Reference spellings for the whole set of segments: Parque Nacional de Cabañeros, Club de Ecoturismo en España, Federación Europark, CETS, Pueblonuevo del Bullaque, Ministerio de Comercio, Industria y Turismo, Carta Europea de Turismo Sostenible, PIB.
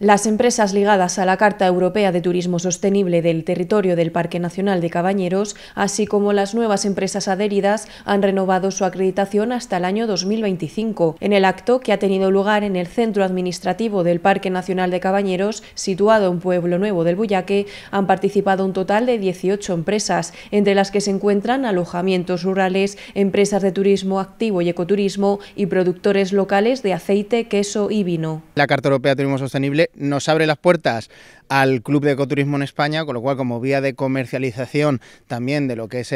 Las empresas ligadas a la Carta Europea de Turismo Sostenible del territorio del Parque Nacional de Cabañeros, así como las nuevas empresas adheridas, han renovado su acreditación hasta el año 2025. En el acto, que ha tenido lugar en el centro administrativo del Parque Nacional de Cabañeros, situado en Pueblonuevo del Bullaque, han participado un total de 18 empresas, entre las que se encuentran alojamientos rurales, empresas de turismo activo y ecoturismo y productores locales de aceite, queso y vino. La Carta Europea de Turismo Sostenible nos abre las puertas al Club de Ecoturismo en España, con lo cual como vía de comercialización también de lo que es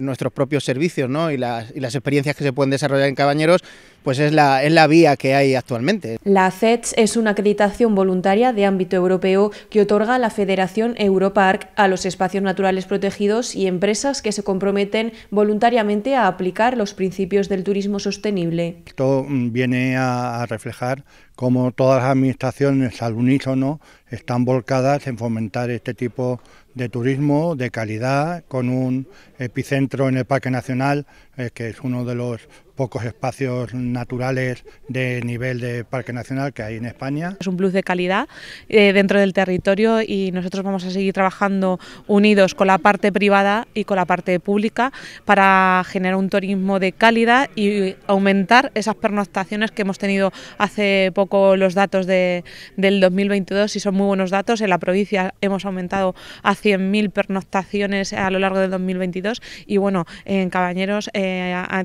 nuestros propios servicios, ¿no? y las experiencias que se pueden desarrollar en Cabañeros, pues es la vía que hay actualmente. La CETS es una acreditación voluntaria de ámbito europeo que otorga la Federación Europark a los espacios naturales protegidos y empresas que se comprometen voluntariamente a aplicar los principios del turismo sostenible. Esto viene a reflejar cómo todas las administraciones al unísono están volcadas en fomentar este tipo de turismo de calidad, con un epicentro en el Parque Nacional, que es uno de los pocos espacios naturales de nivel de Parque Nacional que hay en España. Es un plus de calidad dentro del territorio y nosotros vamos a seguir trabajando unidos con la parte privada y con la parte pública para generar un turismo de calidad y aumentar esas pernoctaciones que hemos tenido hace poco los datos del 2022 y son muy buenos datos. En la provincia hemos aumentado a 100.000 pernoctaciones a lo largo del 2022 y bueno, en Cabañeros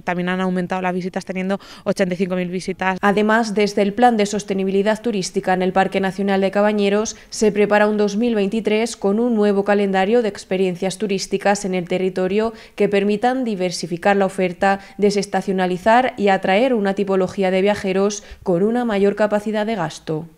también han aumentado las visitas, teniendo 85.000 visitas. Además, desde el Plan de Sostenibilidad Turística en el Parque Nacional de Cabañeros se prepara un 2023 con un nuevo calendario de experiencias turísticas en el territorio que permitan diversificar la oferta, desestacionalizar y atraer una tipología de viajeros con una mayor capacidad de gasto.